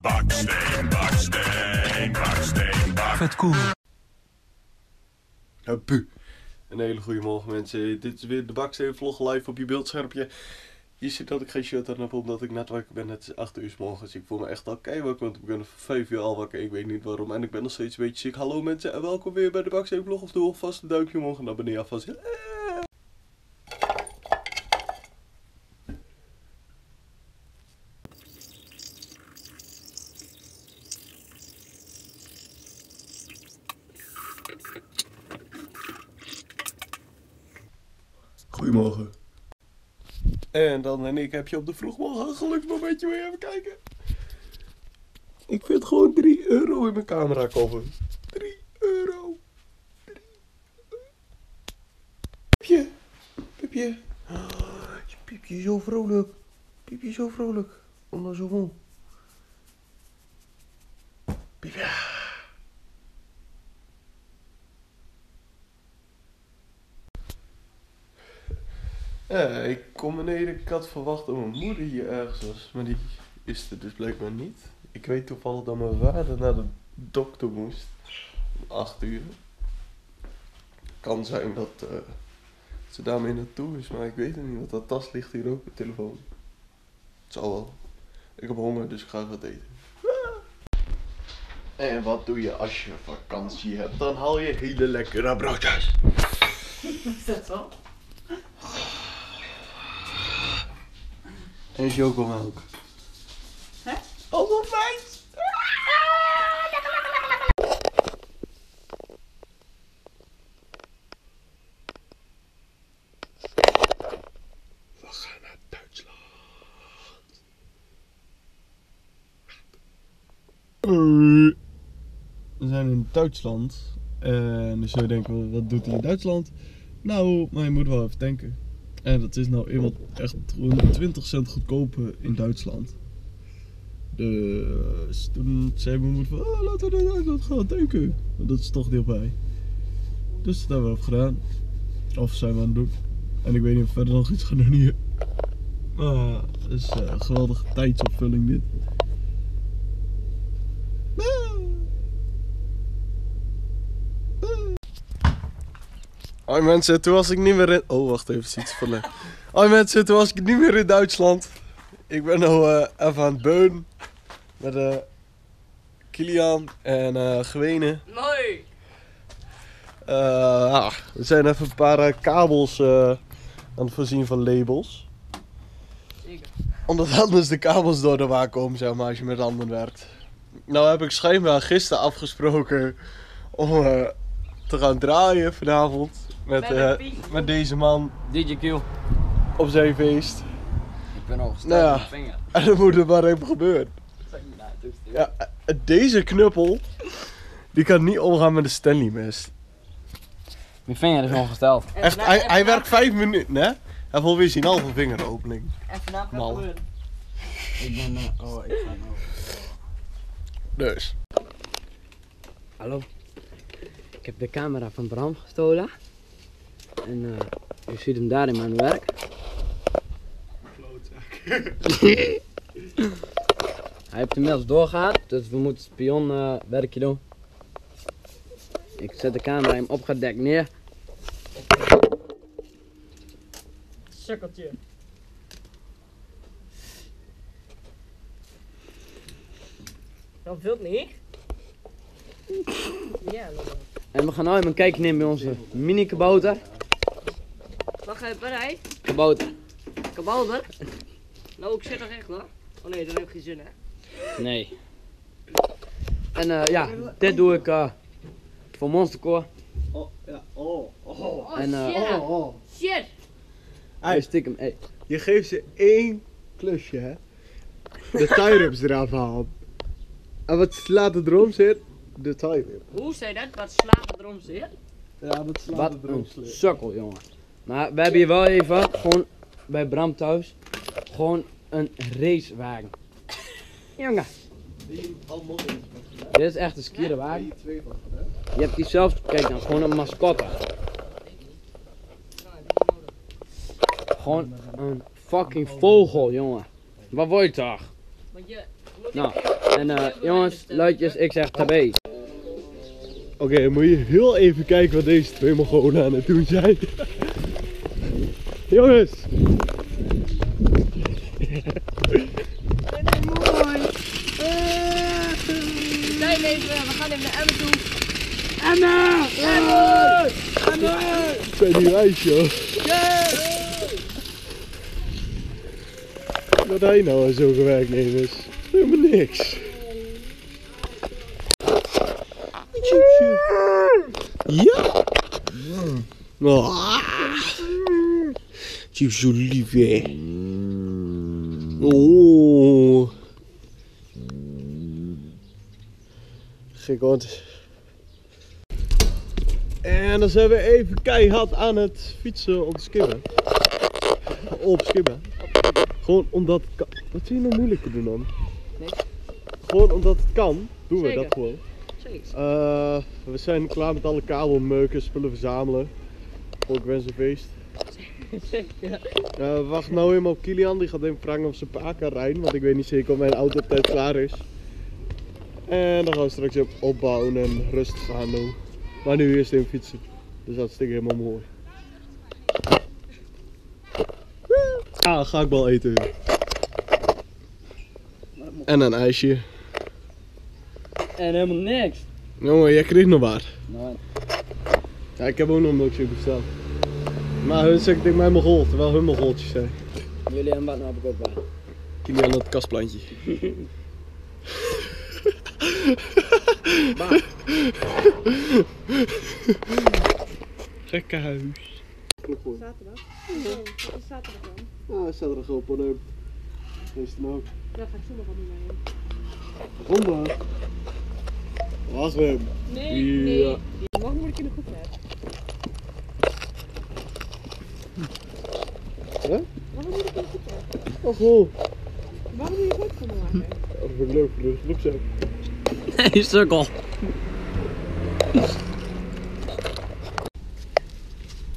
Baksteen. Vet cool. Puh. Een hele goede morgen mensen. Dit is weer de Baksteen vlog live op je beeldschermpje. Je ziet dat ik geen shirt aan heb omdat ik net wakker ben. Het is 8 uur 's morgens. Ik voel me echt al keiwakker, want ik ben 5 uur al wakker. Ik weet niet waarom en ik ben nog steeds een beetje ziek. Hallo mensen en welkom weer bij de Baksteen vlog. Of doe alvast een duimpje omhoog en abonneer alvast. Goedemorgen. En dan en ik heb je op de vroegmorgen een geluksmomentje, wil je even kijken? Ik vind gewoon 3 euro in mijn camera koffer. 3 euro. 3 euro. Piepje. Piepje. Oh, je piepje zo vrolijk. Piepje zo vrolijk. Omdat zo vol. Piepje. Ja, ik kom beneden, ik had verwacht dat mijn moeder hier ergens was, maar die is er dus blijkbaar niet. Ik weet toevallig dat mijn vader naar de dokter moest, om 8 uur. Kan zijn dat ze daarmee naartoe is, maar ik weet het niet, want dat tas ligt hier ook op de telefoon. Het zal wel. Ik heb honger, dus ik ga wat eten. En wat doe je als je vakantie hebt? Dan haal je hele lekkere broodjes. Is dat zo? En chocomelk. Hè? Oh, wat fijn! We gaan naar Duitsland. We zijn in Duitsland. En dus zou je denken, wat doet hij in Duitsland? Nou, maar je moet wel even denken. En dat is nou eenmaal echt 20 cent goedkoper in Duitsland. Dus toen zei mijn moeder van, laten we naar Duitsland gaan, dank u. Want dat is toch dichtbij. Dus dat hebben we op gedaan. Of zijn we aan het doen. En ik weet niet of we verder nog iets gaan doen hier. Maar het is een geweldige tijdsopvulling dit. Hoi mensen, toen was ik niet meer in... Oh, wacht even, iets van... Hoi mensen, toen was ik niet meer in Duitsland. Ik ben nu even aan het beunen. Met Kilian en Gwene. Mooi! We zijn even een paar kabels aan het voorzien van labels. Zeker. Omdat anders de kabels door de waar komen, zeg maar, als je met anderen werkt. Nou heb ik schijnbaar gisteren afgesproken om... te gaan draaien vanavond met deze man DJ Q op zijn feest. Ik ben al gestuurd met mijn vinger. En dat moet er maar even gebeuren. Ja, deze knuppel die kan niet omgaan met de Stanley mest. Mijn vinger is ongesteld. Echt, hij werkt 5 minuten, hè? Hij wil weer zien halve vingeropening. En vanavond gaat gebeuren. Ik ben ik ga nou. Dus. Hallo. Ik heb de camera van Bram gestolen en je ziet hem daar in mijn werk. Klootzak. Hij heeft inmiddels doorgehaald, dus we moeten spionwerkje doen. Ik zet de camera hem opgedekt neer. Sukkeltje. Dat wilt niet. Ja, dat en we gaan nu even een kijkje nemen bij onze mini kabouter. Wacht even, hè? Kabouter. Kabouter? Nou, ik zit er echt hoor. Oh nee, dat heb ik geen zin hè? Nee. En ja, dit doe ik voor monstercore. Oh, ja, shit! Hey, stiekem, hey. Je geeft ze 1 klusje hè? De tie-rips eraf halen. En wat slaat de droom zit? De tie-rip. Hoe zei dat? Wat slaat het erom zit? Ja, dat slaat het erom zit. Sukkel, jongen. Maar we hebben hier wel even, gewoon bij Bram thuis, gewoon een racewagen. Jongen. Dit is echt een skierwagen. Je hebt die zelfs, kijk dan, gewoon een mascotte. Gewoon een fucking vogel, jongen. Wat word je toch? Nou. En jongens, luidjes, ik zeg tabé. Oké, moet je heel even kijken wat deze twee Mongolen aan het doen zijn. Jongens! We gaan even naar Emmen toe. Emmen! Emmen! Emmen! Ik ben niet wijs, joh. Wat hij nou aan zo'n werknemers? Helemaal niks. Ja! Chief zo lief, hè. Oh. Gekant. En dan zijn we even keihard aan het fietsen op skibben. Op skibben. Gewoon omdat het kan. Wat vind je nou moeilijk te doen dan? Nee. Gewoon omdat het kan, doen we Zeker. Dat gewoon. We zijn klaar met alle kabelmeuken, spullen verzamelen. Ook wensenfeest. We wachten nou helemaal op Kilian, die gaat even vragen of ze paard kan rijden. Want ik weet niet zeker of mijn auto op tijd klaar is. En dan gaan we straks opbouwen en rustig aan doen. Maar nu eerst even fietsen. Dus dat is helemaal mooi. Ah, ga ik wel eten. En een ijsje. En helemaal niks. Jongen, jij kreeg nog wat. Nee. Ja, ik heb ook nog een milkshake besteld. Maar hun zegt tegen mij Mongool, terwijl hun Mongooltjes zijn. Jullie en wat nou heb ik ook bij. Kilian het kastplantje. Maar. Gekke huis. Zaterdag? Nee, dat is zaterdag dan. Ja, zaterdag wel podium. Deze dan ook. Daar ga ik zondag wat mee. Zondag? Was hem. Nee. Morgen moet ik in de groep hebben. Hè? Waarom moet ik in de groep hebben? Oh goh. Waarom moet je groep van me maken? Of ik leuk voor de groep zijn. Nee, sukkel.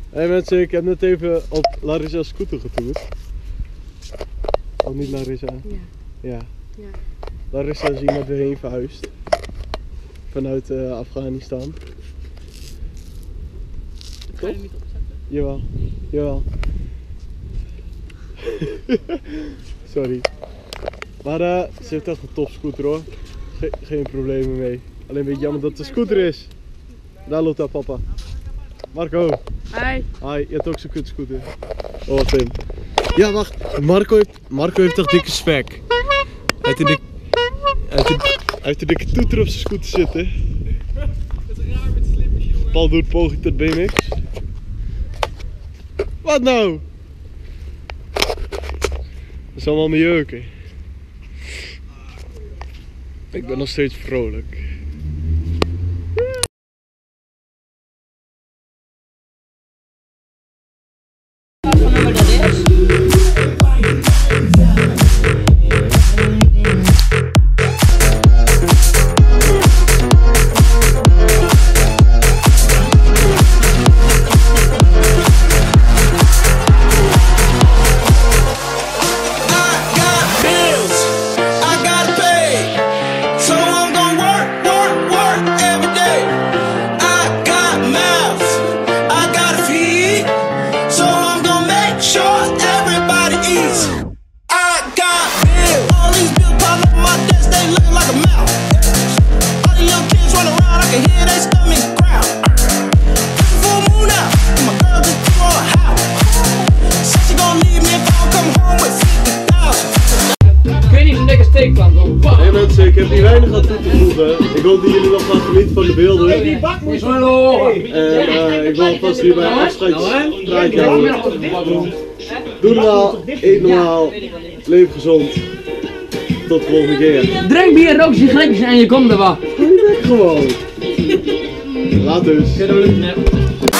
Hey mensen, ik heb net even op Larissa's scooter getoerd. Of niet Larissa? Ja. Larissa is iemand weer heen verhuisd. Vanuit Afghanistan. Ik ga je niet opzetten. Jawel. Sorry. Maar ze heeft echt een top scooter hoor. Geen problemen mee. Alleen een beetje jammer dat het een scooter is. Daar loopt haar papa. Marco. Hi. Je hebt ook zo'n kut scooter. Oh, wat fijn. Ja, wacht. Marco heeft toch dikke spek. Hij heeft een dikke toeter op zijn scooter zitten. Dat is raar met slippers, jongen. Paul doet poging tot BMX. Wat nou? Dat is allemaal mijn jeuken. Ik ben nog steeds vrolijk. Ik heb hier weinig aan toe te voegen. Ik hoop dat jullie nog gaan genieten van de beelden. En ik wil vast hier bij een afscheidspraatje houden. Doe normaal, eet normaal, leef gezond. Tot de volgende keer. Drink bier, rook sigaretjes en je komt er wat. Gewoon. Laat dus.